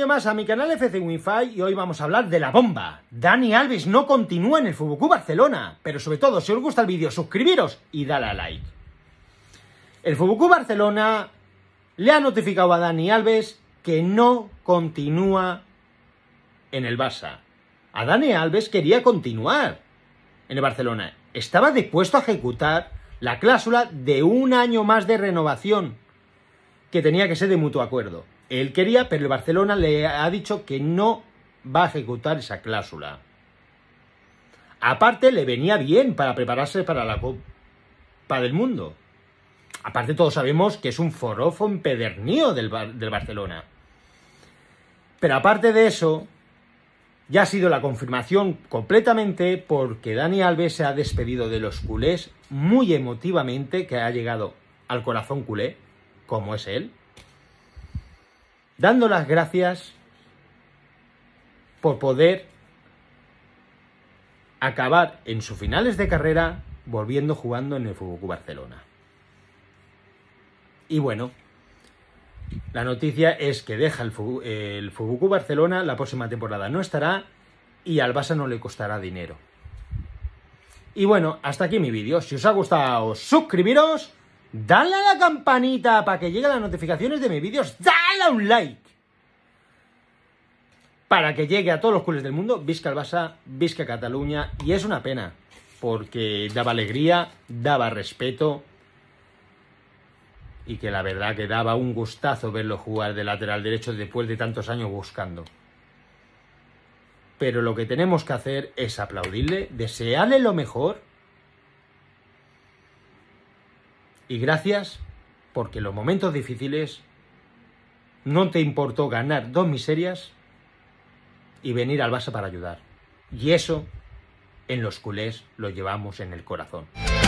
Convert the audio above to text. vídeo más a mi canal FC Winfy y hoy vamos a hablar de la bomba. Dani Alves no continúa en el FC Barcelona, pero sobre todo si os gusta el vídeo suscribiros y dale a like. El FC Barcelona le ha notificado a Dani Alves que no continúa en el Barça. A Dani Alves quería continuar en el Barcelona. Estaba dispuesto a ejecutar la cláusula de un año más de renovación que tenía que ser de mutuo acuerdo. Él quería, pero el Barcelona le ha dicho que no va a ejecutar esa cláusula. Aparte, le venía bien para prepararse para la Copa del Mundo. Aparte, todos sabemos que es un forofo empedernido del Barcelona. Pero aparte de eso, ya ha sido la confirmación completamente porque Dani Alves se ha despedido de los culés muy emotivamente, que ha llegado al corazón culé, como es él, dando las gracias por poder acabar en sus finales de carrera volviendo jugando en el FC Barcelona. Y bueno, la noticia es que deja el FC Barcelona, la próxima temporada no estará y al Barça no le costará dinero. Y bueno, hasta aquí mi vídeo. Si os ha gustado, suscribiros, dadle a la campanita para que lleguen las notificaciones de mis vídeos, dale a un like para que llegue a todos los culés del mundo. Visca el Barça, visca Cataluña, y es una pena porque daba alegría, daba respeto y que la verdad que daba un gustazo verlo jugar de lateral derecho después de tantos años buscando. Pero lo que tenemos que hacer es aplaudirle, desearle lo mejor y gracias, porque en los momentos difíciles no te importó ganar dos miserias y venir al Barça para ayudar. Y eso en los culés lo llevamos en el corazón.